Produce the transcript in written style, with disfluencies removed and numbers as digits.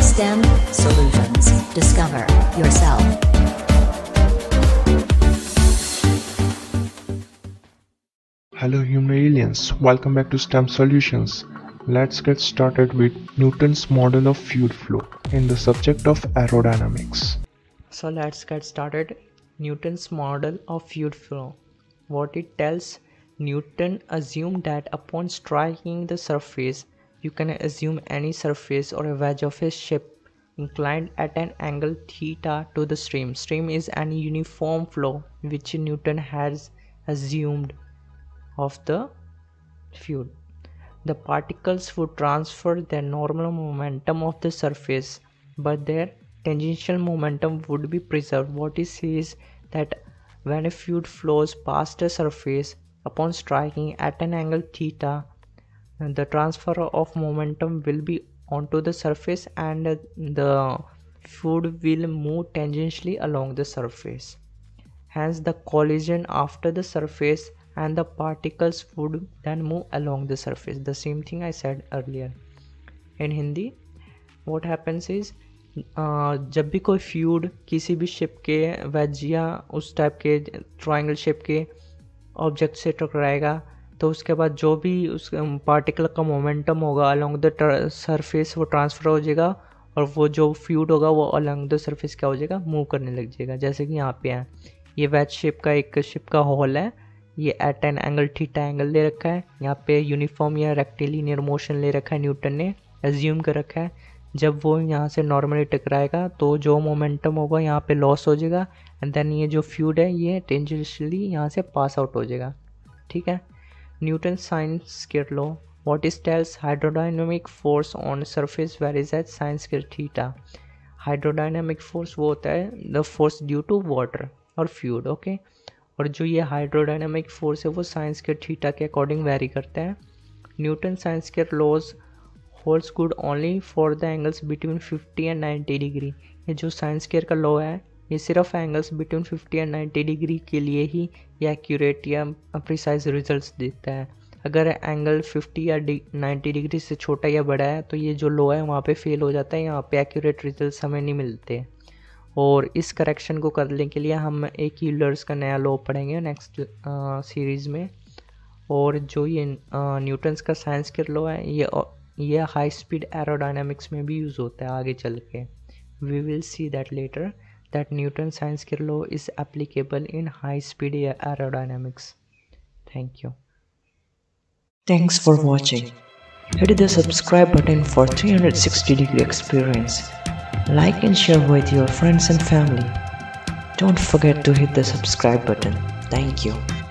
STEM Solutions. Discover yourself. Hello human aliens, welcome back to STEM Solutions. Let's get started with Newton's model of fluid flow in the subject of aerodynamics. So let's get started. Newton's model of fluid flow. What it tells, Newton assumed that upon striking the surface, you can assume any surface or a wedge of a ship inclined at an angle theta to the stream. Stream is any uniform flow which Newton has assumed of the fluid. The particles would transfer their normal momentum of the surface, but their tangential momentum would be preserved. What it says that when a fluid flows past a surface, upon striking at an angle theta, the transfer of momentum will be onto the surface and the fluid will move tangentially along the surface. Hence, the collision after the surface and the particles would then move along the surface. The same thing I said earlier. In Hindi, what happens is जब भी कोई feud किसी भी ship के veg या उस type के triangle shape के ऑब्जेक्ट से टकराएगा तो उसके बाद जो भी उस पार्टिकल का मोमेंटम होगा अलॉन्ग द सरफेस वो ट्रांसफ़र हो जाएगा और वो जो फ्यूड होगा वो अलॉन्ग द सरफेस क्या हो जाएगा, मूव करने लग जाएगा. जैसे कि यहाँ पे है, ये वेज शेप का एक शिप का हॉल है, ये at an angle theta angle ले रखा है, यहाँ पे यूनिफॉर्म या रेक्टिलिनियर मोशन ले रखा है, न्यूटन ने एज्यूम कर रखा है. जब वो यहाँ से नॉर्मली टकराएगा तो जो मोमेंटम होगा यहाँ पे लॉस हो जाएगा एंड देन ये जो फ्लूइड है ये टेंजेंशियली यहाँ से पास आउट हो जाएगा. ठीक है. Newton sine square law. What is tells hydrodynamic force on surface varies at sine square theta. Hydrodynamic force वो होता है the force due to water और फ्लूइड. ओके, और जो ये हाइड्रोडायनेमिक फोर्स है वो साइन स्क्वायर थीटा के अकॉर्डिंग वेरी करता है. Newton sine square laws holds good only for the angles between 50 and 90 degree. ये जो साइन स्क्वायर का लॉ है ये सिर्फ एंगल्स बिटवीन 50 एंड 90 डिग्री के लिए ही ये एक्यूरेट या प्रिसाइज रिजल्ट्स देता है. अगर एंगल 50 या 90 डिग्री से छोटा या बड़ा है तो ये जो लॉ है वहाँ पे फेल हो जाता है, यहाँ पे एक्यूरेट रिजल्ट हमें नहीं मिलते. और इस करेक्शन को करने के लिए हम एक यूलर्स का नया लॉ पढ़ेंगे नेक्स्ट सीरीज़ में. और जो ये न्यूटन्स का साइन स्क्वायर लॉ है ये हाई स्पीड एरोडाइनमिक्स में भी यूज़ होता है आगे चल के. We will see that later that Newton sine square law is applicable in high speed aerodynamics. Thank you. Thanks for watching. Hit the subscribe button for 360-degree experience. Like and share with your friends and family. Don't forget to hit the subscribe button. Thank you.